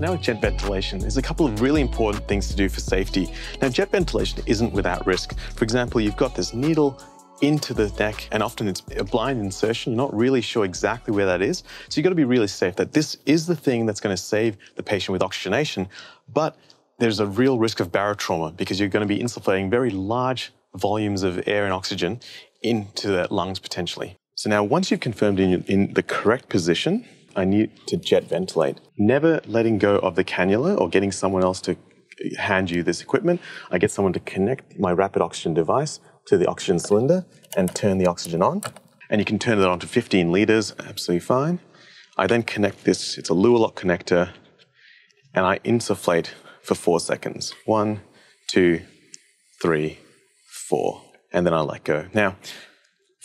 Now, jet ventilation is a couple of really important things to do for safety. Now, jet ventilation isn't without risk. For example, you've got this needle into the neck, and often it's a blind insertion. You're not really sure exactly where that is. So you've got to be really safe that this is the thing that's going to save the patient with oxygenation. But there's a real risk of barotrauma because you're going to be insufflating very large volumes of air and oxygen into the lungs potentially. So now once you've confirmed in the correct position, I need to jet ventilate. Never letting go of the cannula or getting someone else to hand you this equipment. I get someone to connect my rapid oxygen device to the oxygen cylinder and turn the oxygen on. And you can turn it on to 15 liters, absolutely fine. I then connect this, it's a Luer lock connector, and I insufflate for 4 seconds. 1, 2, 3, 4, and then I let go. Now,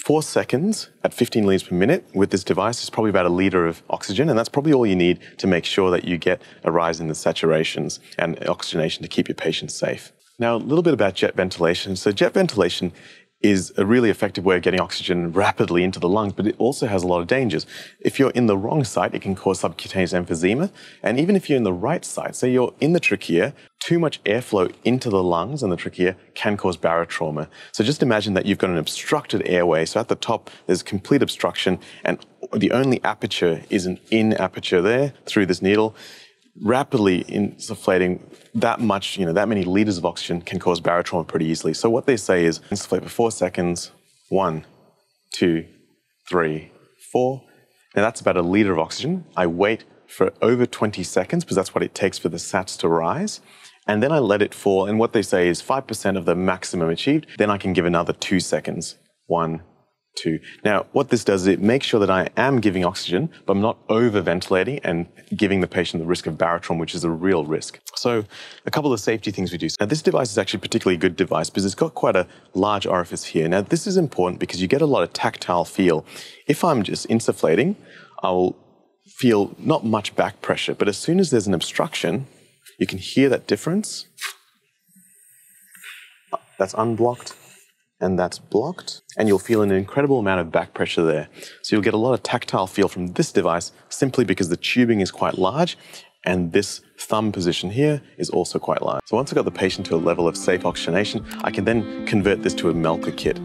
4 seconds at 15 liters per minute with this device is probably about 1 liter of oxygen, and that's probably all you need to make sure that you get a rise in the saturations and oxygenation to keep your patient safe. Now, a little bit about jet ventilation. So jet ventilation is a really effective way of getting oxygen rapidly into the lungs, but it also has a lot of dangers. If you're in the wrong site, it can cause subcutaneous emphysema. And even if you're in the right site, say you're in the trachea, too much airflow into the lungs and the trachea can cause barotrauma. So just imagine that you've got an obstructed airway. So at the top, there's complete obstruction, and the only aperture is an in aperture there through this needle. Rapidly insufflating that much, that many liters of oxygen can cause barotrauma pretty easily. So what they say is insufflate for 4 seconds, 1, 2, 3, 4. Now that's about 1 liter of oxygen. I wait for over 20 seconds because that's what it takes for the sats to rise. And then I let it fall. And what they say is 5% of the maximum achieved. Then I can give another 2 seconds, 1, 2. Now, what this does is it makes sure that I am giving oxygen, but I'm not over-ventilating and giving the patient the risk of barotrauma, which is a real risk. So a couple of safety things we do. Now, this device is actually a particularly good device because it's got quite a large orifice here. Now, this is important because you get a lot of tactile feel. If I'm just insufflating, I'll feel not much back pressure, but as soon as there's an obstruction, you can hear that difference. That's unblocked. And that's blocked, and you'll feel an incredible amount of back pressure there. So you'll get a lot of tactile feel from this device simply because the tubing is quite large, and this thumb position here is also quite large. So once I've got the patient to a level of safe oxygenation, I can then convert this to a Melker kit.